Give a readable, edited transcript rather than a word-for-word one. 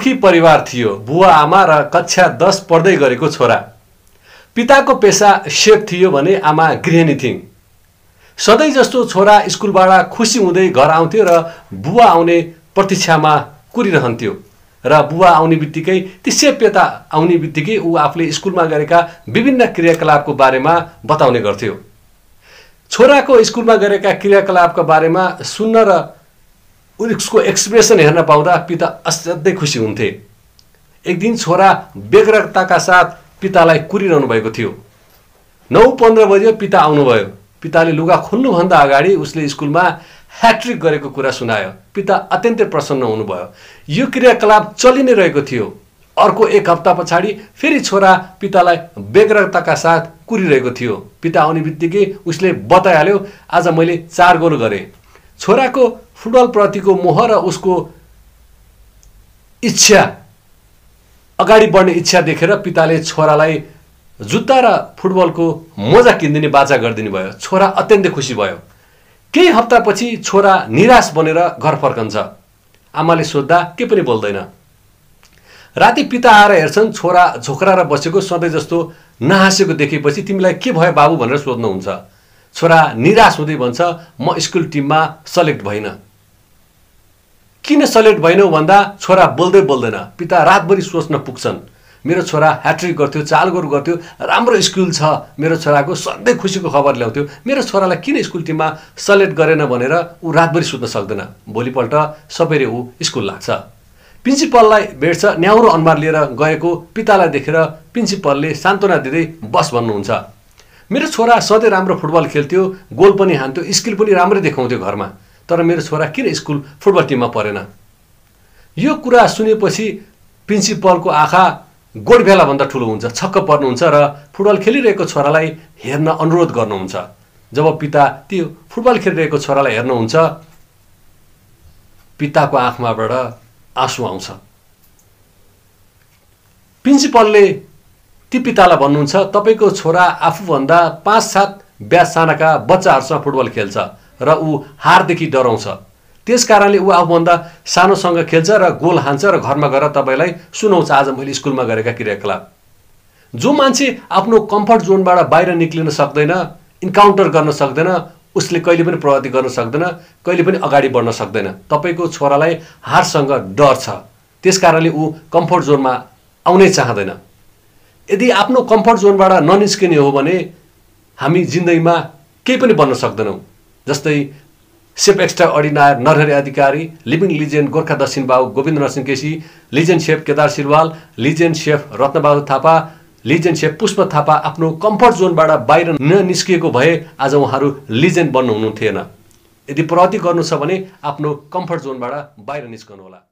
दुखी परिवार थियो। बुवा आमा र कक्षा 10 पढ्दै गरेको छोरा। पिताको पेशा शेफ थियो भने आमा गृहिणी थिइन्। सधैं जस्तो छोरा स्कुलबाट खुसी हुँदै घर आउँथ्यो र बुवा आउने प्रतीक्षामा कुरिरहन्थ्यो र बुवा आउने बित्तिकै ती सेप्यता आउने बित्तिकै उ आफूले स्कुलमा गरेका विभिन्न क्रियाकलापको बारेमा बताउने गर्थ्यो। छोराको स्कुलमा गरेका क्रियाकलापको बारेमा सुन्न र उसको एक्सप्रेसन हेर्न पाउँदा पिता असाध्यै खुसी हुन्थे। एक दिन छोरा बेग्रताका साथ पितालाई कुरिरहनु भएको थियो। 9:15 बजे पिता आउनुभयो। पिताले लुगा खोल्नु भन्दा अगाडि उसले स्कुलमा ह्याट्रिक गरेको कुरा सुनायो। पिता अत्यन्तै प्रसन्न हुनुभयो। यो क्रियाकलाप चलि नै रहेको थियो। अर्को एक हप्ता पछाडि फेरि छोरा पितालाई बेग्रताका साथ कुरिरहेको थियो। पिता आउनेबित्तिकै उसले बताइहाल्यो, आज मैले 4 गोल गरे। छोराको फुटबल प्रतिको मोह र उसको इच्छा अगाडि बढ्ने इच्छा देखेर पिताले छोरालाई जुत्ता र फुटबलको मोजा किन्दिने बाचा गर्दिनु भयो। छोरा अत्यन्तै खुसी भयो। केही हप्तापछि छोरा निराश बनेर घर फर्कन्छ। आमाले सोध्दा के पनि बोल्दैन। राति पिता आएर हेर्छन्, छोरा झोक्राएर बसेको सधैं जस्तो नहाँसेको देखेपछि तिमीलाई के भयो बाबु भनेर सोध्नुहुन्छ। छोरा निराश हुँदै भन्छ, म स्कुल टिममा सेलेक्ट भइन। किन सेलेक्ट भइनौ भन्दा छोरा बोल्दै बोल्दैन। पिता रातभरि सोच्न पुग्छन्। मेरो छोरा ह्याट्रिक गर्थ्यो, 4 गोल गर्थ्यो, राम्रो स्कुल छ, मेरो छोराको सधैं खुसीको खबर ल्याउँथ्यो, मेरो छोरालाई किन स्कुल टिममा सेलेक्ट गरेन भनेर उ रातभरि सुत्न सक्दैन। भोलिपल्ट सबैले उ स्कुल लाग्छ। प्रिन्सिपललाई भेट्छ। न्याउरो अनुहार लिएर गएको पितालाई देखेर प्रिन्सिपलले सान्त्वना दिँदै बस भन्नुहुन्छ। मेरो छोरा सधैं राम्रो फुटबल खेल्थ्यो, गोल पनि हान्थ्यो, स्किल पनि राम्रै देखाउँथ्यो घरमा, तर मेरो छोरा किन स्कुल फुटबल टिममा परेन। यो कुरा सुनेपछि प्रिन्सिपलको आँखा गोडभेला भन्दा ठूलो हुन्छ। छक्क पर्नुहुन्छ र फुटबल खेलिरहेको छोरालाई हेर्न अनुरोध गर्नुहुन्छ। जब पिता त्यो फुटबल खेलिरहेको छोरालाई हेर्नुहुन्छ, पिताको आँखाबाट आँसु आउँछ। प्रिन्सिपलले ती पितालाई भन्नुहुन्छ, तपाईको छोरा आफू भन्दा 5-7 ब्याज सानाका बच्चाहरूसँग फुटबल खेल्छ र उ हारदेखि डराउँछ। त्यसकारणले उ आफू भन्दा सानोसँग खेल्छ र गोल हान्छ र घरमा गएर तपाईलाई सुनाउँछ, आज मैले स्कुलमा गरेका क्रियाकलाप। जो मान्छे आफ्नो कम्फर्ट जोनबाट बाहिर निक्लिन सक्दैन, इन्काउन्टर गर्न सक्दैन, उसले कहिले पनि प्रगति गर्न सक्दैन, कहिले पनि अगाडि बढ्न सक्दैन। तपाईको छोरालाई हारसँग डर छ, त्यसकारणले उ कम्फर्ट जोनमा आउनै चाहदैन। यदि आफ्नो कम्फर्ट जोनबाट ननिस्किने हो भने हामी जिन्दगीमा केही पनि बन्न सक्दैनौं। जस्तै chef extraordinaire Narahari Adhikari, living legend Gorkha Dakshin Bahu Govinda Narasingh KC, legend chef Kedar Silwal, legend chef Ratna Bahadur Thapa, legend chef Pushpa Thapa आफ्नो कम्फर्ट जोनबाट बाहिर ननिस्किएको भए आज उहाँहरू लिजेन्ड बन्नु हुनु थिएन। यदि प्रगति गर्नु छ भने आफ्नो कम्फर्ट जोनबाट बाहिर निस्कनु होला।